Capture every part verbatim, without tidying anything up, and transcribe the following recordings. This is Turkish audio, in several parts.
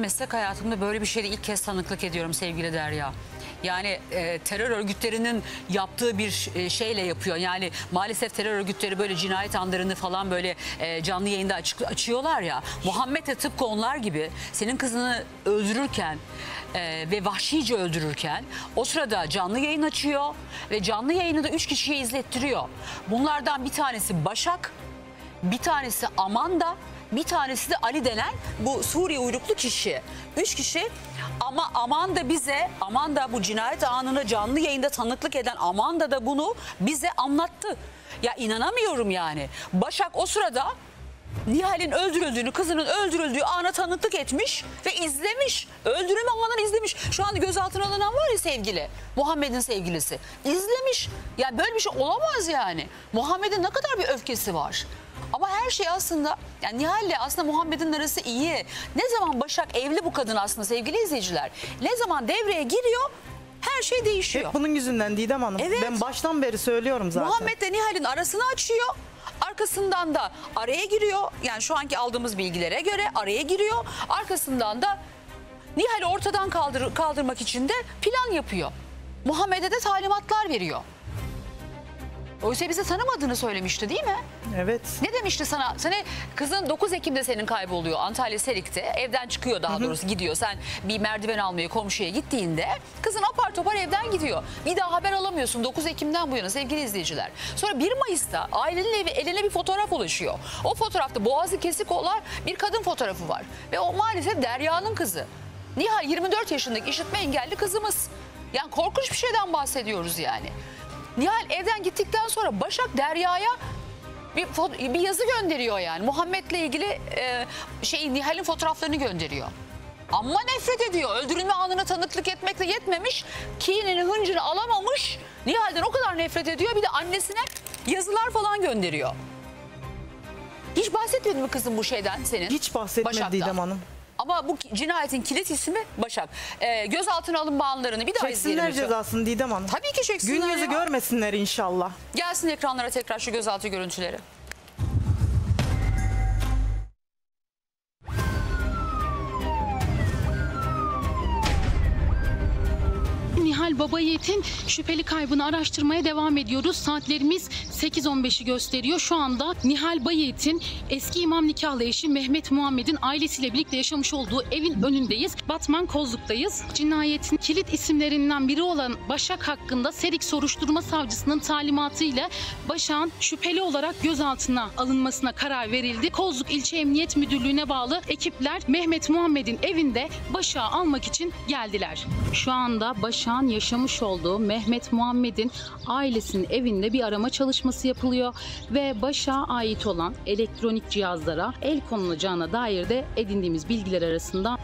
Meslek hayatımda böyle bir şeyi ilk kez tanıklık ediyorum sevgili Derya. Yani e, terör örgütlerinin yaptığı bir e, şeyle yapıyor. Yani maalesef terör örgütleri böyle cinayet anlarını falan böyle e, canlı yayında açık, açıyorlar ya. Muhammed de tıpkı onlar gibi senin kızını öldürürken e, ve vahşice öldürürken o sırada canlı yayın açıyor ve canlı yayını da üç kişiye izlettiriyor. Bunlardan bir tanesi Başak, bir tanesi Amanda, bir tanesi de Ali denen bu Suriye uyruklu kişi. Üç kişi ama Amanda bize, Amanda bu cinayet anını canlı yayında tanıklık eden Amanda da bunu bize anlattı. Ya inanamıyorum yani. Başak o sırada Nihal'in öldürüldüğünü, kızının öldürüldüğü ana tanıklık etmiş ve izlemiş. Öldürme anını izlemiş. Şu anda gözaltına alınan var ya sevgili, Muhammed'in sevgilisi. İzlemiş. Ya böyle bir şey olamaz yani. Muhammed'in ne kadar bir öfkesi var. Ama her şey aslında, yani Nihal'le aslında Muhammed'in arası iyi. Ne zaman Başak evli bu kadın aslında sevgili izleyiciler. Ne zaman devreye giriyor her şey değişiyor. Hep bunun yüzünden Didem Hanım. Evet. Ben baştan beri söylüyorum zaten. Muhammed de Nihal'in arasını açıyor. Arkasından da araya giriyor. Yani şu anki aldığımız bilgilere göre araya giriyor. Arkasından da Nihal'i ortadan kaldır, kaldırmak için de plan yapıyor. Muhammed'e de talimatlar veriyor. Oysa bize tanımadığını söylemişti değil mi? Evet. Ne demişti sana? Sana kızın dokuz Ekim'de senin kayboluyor Antalya Serik'te. Evden çıkıyor daha doğrusu Hı -hı. gidiyor. Sen bir merdiven almaya komşuya gittiğinde kızın apar topar evden gidiyor. Bir daha haber alamıyorsun dokuz Ekim'den bu yana sevgili izleyiciler. Sonra bir Mayıs'ta ailenin evi eline bir fotoğraf ulaşıyor. O fotoğrafta boğazı kesik olan bir kadın fotoğrafı var. Ve o maalesef Derya'nın kızı. Nihal yirmi dört yaşındaki işitme engelli kızımız. Yani korkunç bir şeyden bahsediyoruz yani. Nihal evden gittikten sonra Başak Derya'ya bir, bir yazı gönderiyor yani. Muhammed'le ilgili e, şey, Nihal'in fotoğraflarını gönderiyor. Ama nefret ediyor. Öldürülme anına tanıklık etmekle yetmemiş. Kinini hıncını alamamış. Nihal'den o kadar nefret ediyor. Bir de annesine yazılar falan gönderiyor. Hiç bahsetmedin mi kızım bu şeyden senin? Hiç bahsetmedi Didem Hanım. Ama bu cinayetin kilit ismi Başak. Ee, gözaltına alınma anlarını bir daha izleyelim. Çeksinler cezasını Didem Hanım. Tabii ki çeksinler. Gün yüzü ya. Görmesinler inşallah. Gelsin ekranlara tekrar şu gözaltı görüntüleri. Nihal Baba Yiğit'in şüpheli kaybını araştırmaya devam ediyoruz. Saatlerimiz sekiz on beşi gösteriyor. Şu anda Nihal Baba Yiğit'in eski imam nikahlı eşi Mehmet Muhammed'in ailesiyle birlikte yaşamış olduğu evin önündeyiz. Batman Kozluk'tayız. Cinayetin kilit isimlerinden biri olan Başak hakkında Serik Soruşturma Savcısının talimatıyla Başak'ın şüpheli olarak gözaltına alınmasına karar verildi. Kozluk İlçe Emniyet Müdürlüğü'ne bağlı ekipler Mehmet Muhammed'in evinde Başak'ı almak için geldiler. Şu anda Başak'ın yaşamış olduğu Mehmet Muhammed'in ailesinin evinde bir arama çalışması yapılıyor ve Başak'a ait olan elektronik cihazlara el konulacağına dair de edindiğimiz bilgiler arasında.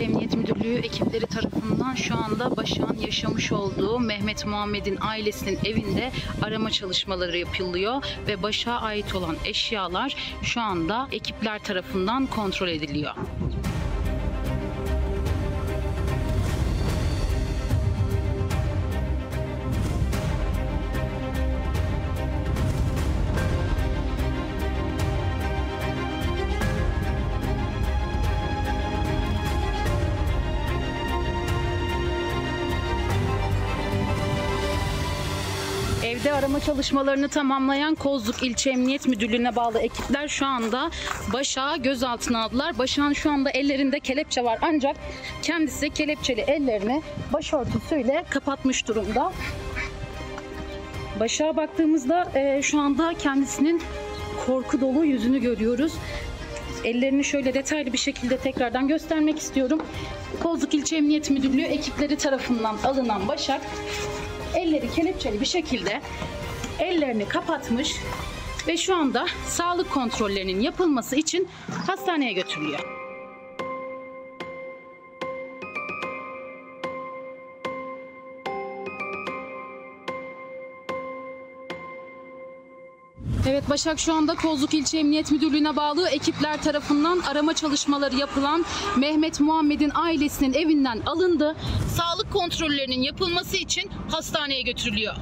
Emniyet Müdürlüğü ekipleri tarafından şu anda Başak'ın yaşamış olduğu Mehmet Muhammed'in ailesinin evinde arama çalışmaları yapılıyor ve Başak'a ait olan eşyalar şu anda ekipler tarafından kontrol ediliyor. Evde arama çalışmalarını tamamlayan Kozluk İlçe Emniyet Müdürlüğü'ne bağlı ekipler şu anda Başak'ı gözaltına aldılar. Başak'ın şu anda ellerinde kelepçe var ancak kendisi kelepçeli ellerini başörtüsüyle kapatmış durumda. Başak'a baktığımızda e, şu anda kendisinin korku dolu yüzünü görüyoruz. Ellerini şöyle detaylı bir şekilde tekrardan göstermek istiyorum. Kozluk İlçe Emniyet Müdürlüğü ekipleri tarafından alınan Başak elleri kelepçeli bir şekilde ellerini kapatmış ve şu anda sağlık kontrollerinin yapılması için hastaneye götürülüyor. Evet, Başak şu anda Kozluk İlçe Emniyet Müdürlüğü'ne bağlı ekipler tarafından arama çalışmaları yapılan Mehmet Muhammed'in ailesinin evinden alındı. Sağlık kontrollerinin yapılması için hastaneye götürülüyor.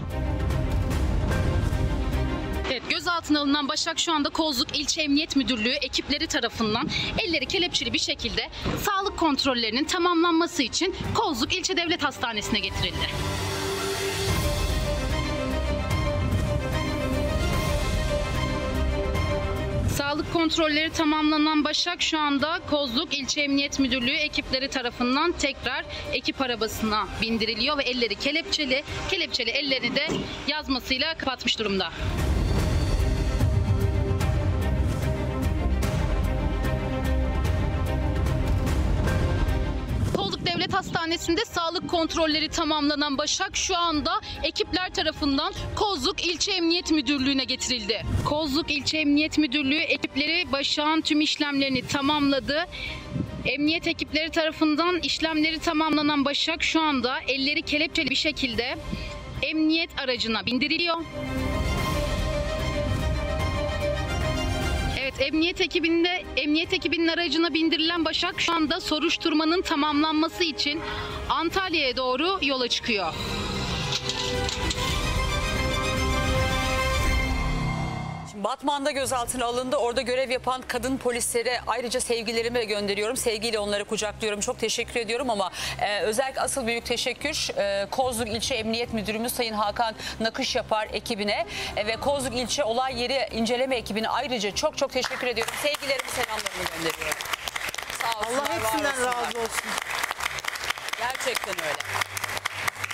Evet, gözaltına alınan Başak şu anda Kozluk İlçe Emniyet Müdürlüğü ekipleri tarafından elleri kelepçeli bir şekilde sağlık kontrollerinin tamamlanması için Kozluk İlçe Devlet Hastanesi'ne getirildi. Sağlık kontrolleri tamamlanan Başak şu anda Kozluk İlçe Emniyet Müdürlüğü ekipleri tarafından tekrar ekip arabasına bindiriliyor ve elleri kelepçeli, kelepçeli ellerini de yazmasıyla kapatmış durumda. Devlet Hastanesi'nde sağlık kontrolleri tamamlanan Başak şu anda ekipler tarafından Kozluk İlçe Emniyet Müdürlüğü'ne getirildi. Kozluk İlçe Emniyet Müdürlüğü ekipleri Başak'ın tüm işlemlerini tamamladı. Emniyet ekipleri tarafından işlemleri tamamlanan Başak şu anda elleri kelepçeli bir şekilde emniyet aracına bindiriliyor. Emniyet ekibinde emniyet ekibinin aracına bindirilen Başak şu anda soruşturmanın tamamlanması için Antalya'ya doğru yola çıkıyor. Batman'da gözaltına alındı. Orada görev yapan kadın polislere ayrıca sevgilerimi gönderiyorum. Sevgiyle onları kucaklıyorum. Çok teşekkür ediyorum ama e, özellikle asıl büyük teşekkür e, Kozluk İlçe Emniyet Müdürümüz Sayın Hakan Nakış Yapar ekibine e, ve Kozluk İlçe Olay Yeri İnceleme ekibine ayrıca çok çok teşekkür ediyorum. Sevgilerimi, selamlarımı gönderiyorum. Sağ olsunlar, Allah hepsinden razı olsun. Gerçekten öyle.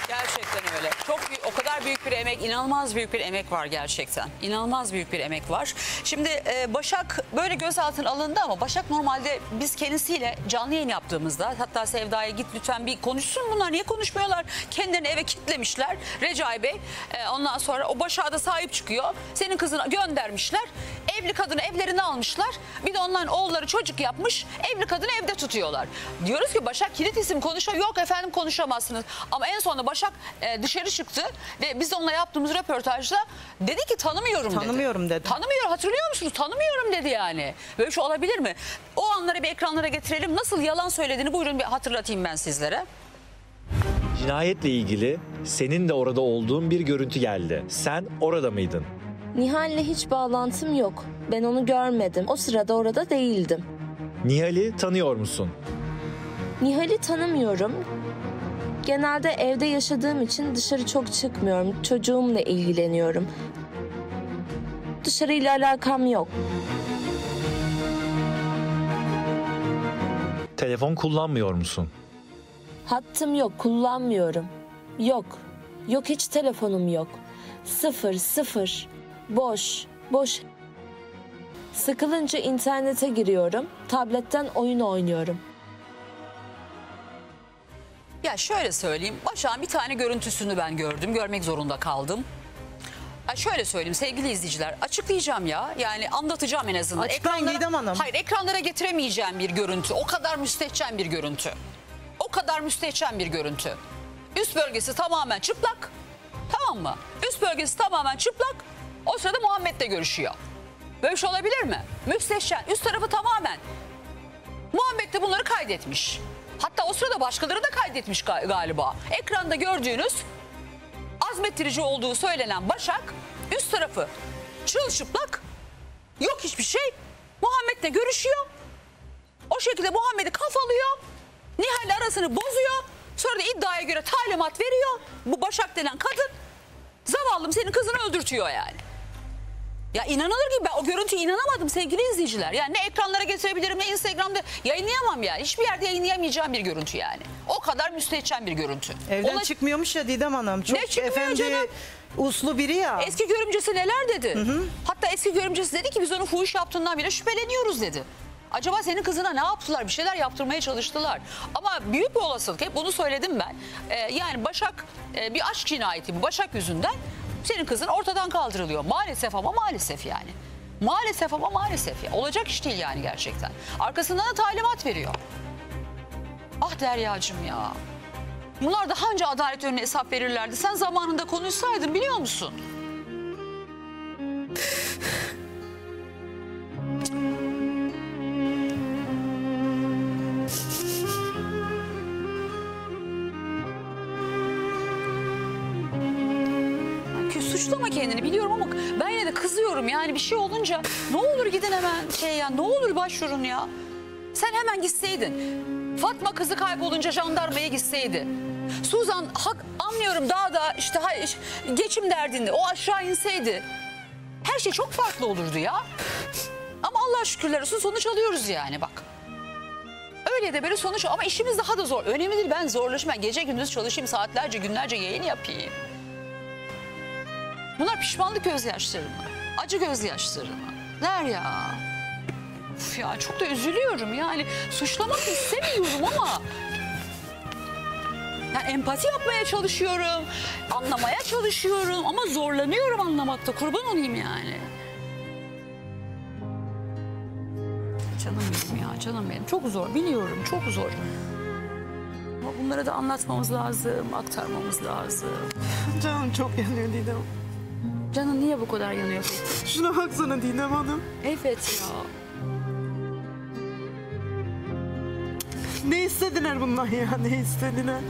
Gerçekten öyle. Çok o kadar büyük bir emek, inanılmaz büyük bir emek var gerçekten. İnanılmaz büyük bir emek var. Şimdi e, Başak böyle gözaltına alındı ama Başak normalde biz kendisiyle canlı yayın yaptığımızda, hatta Sevda'ya git lütfen bir konuşsun, bunlar niye konuşmuyorlar? Kendilerini eve kilitlemişler. Recai Bey e, ondan sonra o Başak'a da sahip çıkıyor. Senin kızına göndermişler. Evli kadını evlerine almışlar. Bir de onların oğulları çocuk yapmış. Evli kadını evde tutuyorlar. Diyoruz ki Başak kilit isim konuşuyor. Yok efendim konuşamazsınız. Ama en sonunda Başak e, dışarı çıktı ve biz de onunla yaptığımız röportajda dedi ki tanımıyorum dedi. Tanımıyorum dedi. Tanımıyor, hatırlıyor musunuz? Tanımıyorum dedi yani. Böyle bir şey olabilir mi? O anları bir ekranlara getirelim. Nasıl yalan söylediğini buyurun bir hatırlatayım ben sizlere. Cinayetle ilgili senin de orada olduğun bir görüntü geldi. Sen orada mıydın? Nihal'le hiç bağlantım yok. Ben onu görmedim. O sırada orada değildim. Nihal'i tanıyor musun? Nihal'i tanımıyorum. Genelde evde yaşadığım için dışarı çok çıkmıyorum. Çocuğumla ilgileniyorum. Dışarıyla alakam yok. Telefon kullanmıyor musun? Hattım yok, kullanmıyorum. Yok, yok hiç telefonum yok. Sıfır, sıfır. Boş, boş. Sıkılınca internete giriyorum. Tabletten oyun oynuyorum. Ya şöyle söyleyeyim. Başak'ın bir tane görüntüsünü ben gördüm. Görmek zorunda kaldım. Ya şöyle söyleyeyim sevgili izleyiciler. Açıklayacağım ya. Yani anlatacağım en azından. Açıklayın Didem Hanım. Hayır, ekranlara getiremeyeceğim bir görüntü. O kadar müstehcen bir görüntü. O kadar müstehcen bir görüntü. Üst bölgesi tamamen çıplak. Tamam mı? Üst bölgesi tamamen çıplak. O sırada Muhammed'le görüşüyor. Böyle bir şey olabilir mi? Müstehcen. Üst tarafı tamamen. Muhammed de bunları kaydetmiş. Hatta o sırada başkaları da kaydetmiş galiba. Ekranda gördüğünüz azmettirici olduğu söylenen Başak üst tarafı çılçıplak, yok hiçbir şey. Muhammed'le görüşüyor. O şekilde Muhammed'i kafalıyor. Nihal'le arasını bozuyor. Sonra da iddiaya göre talimat veriyor. Bu Başak denen kadın zavallım senin kızını öldürtüyor yani. Ya inanılır gibi, ben o görüntüye inanamadım sevgili izleyiciler. Yani ne ekranlara getirebilirim ne Instagram'da yayınlayamam yani. Hiçbir yerde yayınlayamayacağım bir görüntü yani. O kadar müstehcen bir görüntü. Evden Ona... çıkmıyormuş ya Didem Hanım. Çok ne çıkmıyor efendi... canım? Uslu biri ya. Eski görümcesi neler dedi. Hı hı. Hatta eski görümcesi dedi ki biz onun fuhuş yaptığından bile şüpheleniyoruz dedi. Acaba senin kızına ne yaptılar? Bir şeyler yaptırmaya çalıştılar. Ama büyük bir olasılık, hep bunu söyledim ben. Ee, yani Başak e, bir aşk cinayeti bu Başak yüzünden. Senin kızın ortadan kaldırılıyor. Maalesef ama maalesef yani. Maalesef ama maalesef ya. Olacak iş değil yani gerçekten. Arkasından da talimat veriyor. Ah Derya'cığım ya. Bunlar daha önce adalet önüne hesap verirlerdi. Sen zamanında konuşsaydın biliyor musun? suçlama kendini biliyorum ama ben yine de kızıyorum yani bir şey olunca ne olur gidin hemen şey ya, ne olur başvurun ya. Sen hemen gitseydin. Fatma kızı kaybolunca jandarmaya gitseydi. Suzan hak anlıyorum daha da işte geçim derdinde o aşağı inseydi. Her şey çok farklı olurdu ya. Ama Allah'a şükürler olsun sonuç alıyoruz yani bak. Öyle de böyle sonuç ama işimiz daha da zor. Önemli değil ben zorlaşayım, ben gece gündüz çalışayım saatlerce günlerce yayın yapayım. Bunlar pişmanlık gözyaşları mı? Acı gözyaşları mı? Derya. Uf ya çok da üzülüyorum yani suçlamak istemiyorum ama. Yani empati yapmaya çalışıyorum, anlamaya çalışıyorum ama zorlanıyorum anlamakta. Kurban olayım yani. Canım benim ya, canım benim. Çok zor, biliyorum çok zor. Ama bunları da anlatmamız lazım, aktarmamız lazım. Canım çok yanıyor Didem. Canım niye bu kadar yanıyor? Şuna baksana Didem Hanım. Evet ya. Ne istediler bundan ya, ne istediler?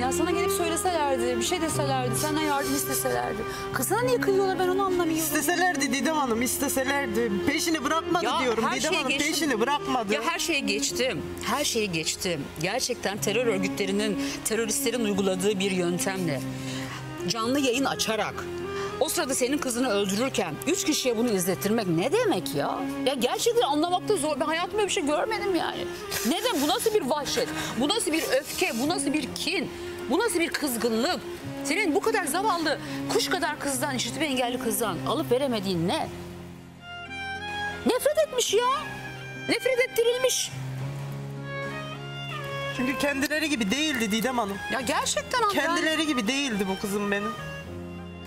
Ya sana gelip söyleselerdi, bir şey deselerdi, senden yardım isteselerdi. Kızına niye kıyıyorlar ben onu anlamıyorum. İsteselerdi Didem Hanım, isteselerdi. Peşini bırakmadı ya diyorum Didem Hanım, geçtim. Peşini bırakmadı. Ya her şeye geçtim, her şeye geçtim. Gerçekten terör örgütlerinin, teröristlerin uyguladığı bir yöntemle. Canlı yayın açarak. O sırada senin kızını öldürürken üç kişiye bunu izlettirmek ne demek ya? Ya gerçekten anlamakta zor. Ben hayatımda bir şey görmedim yani. Neden? Bu nasıl bir vahşet? Bu nasıl bir öfke? Bu nasıl bir kin? Bu nasıl bir kızgınlık? Senin bu kadar zavallı, kuş kadar kızdan, işitme engelli kızdan alıp veremediğin ne? Nefret etmiş ya. Nefret ettirilmiş. Çünkü kendileri gibi değildi Didem Hanım. Ya gerçekten anladım. Kendileri gibi değildi bu kızım benim.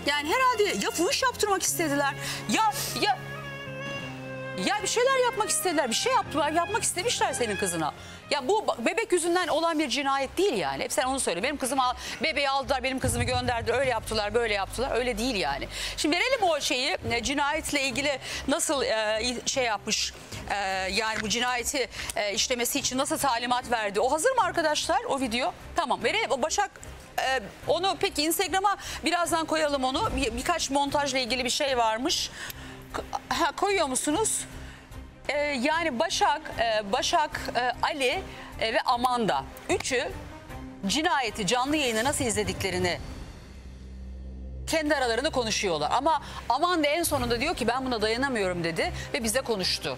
Yani herhalde ya fuhuş yaptırmak istediler ya ya ya bir şeyler yapmak istediler, bir şey yaptılar, yapmak istemişler senin kızına. Ya bu bebek yüzünden olan bir cinayet değil yani. Hep sen onu söyle. Benim kızım al, bebeği aldılar, benim kızımı gönderdiler, öyle yaptılar, böyle yaptılar. Öyle değil yani. Şimdi verelim o şeyi, cinayetle ilgili nasıl e, şey yapmış, e, yani bu cinayeti e, işlemesi için nasıl talimat verdi. O hazır mı arkadaşlar o video? Tamam verelim o Başak. Ee, onu peki Instagram'a birazdan koyalım onu. Bir, birkaç montajla ilgili bir şey varmış. Ha, koyuyor musunuz? Ee, yani Başak, e, Başak, e, Ali e, ve Amanda. Üçü cinayeti canlı yayına nasıl izlediklerini kendi aralarında konuşuyorlar. Ama Amanda en sonunda diyor ki ben buna dayanamıyorum dedi ve bize konuştu.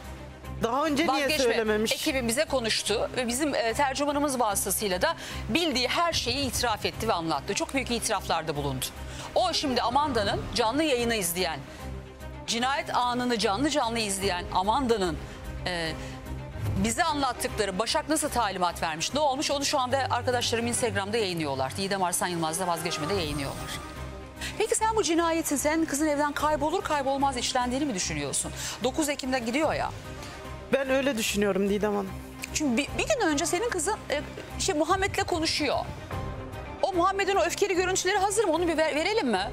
Daha önce Vazgeçme. Niye söylememiş? Ekibim bize konuştu ve bizim e, tercümanımız vasıtasıyla da bildiği her şeyi itiraf etti ve anlattı. Çok büyük itiraflarda bulundu. O şimdi Amanda'nın canlı yayını izleyen, cinayet anını canlı canlı izleyen Amanda'nın e, bize anlattıkları Başak nasıl talimat vermiş, ne olmuş onu şu anda arkadaşlarım Instagram'da yayınlıyorlar. Didem Arsan Yılmaz'da Vazgeçme'de yayınlıyorlar. Peki sen bu cinayetin, sen kızın evden kaybolur kaybolmaz işlendiğini mi düşünüyorsun? dokuz Ekim'de gidiyor ya. Ben öyle düşünüyorum Didem Hanım. Çünkü bir, bir gün önce senin kızın e, şey, Muhammed'le konuşuyor. O Muhammed'in o öfkeli görüntüleri hazır mı? Onu bir ver, verelim mi?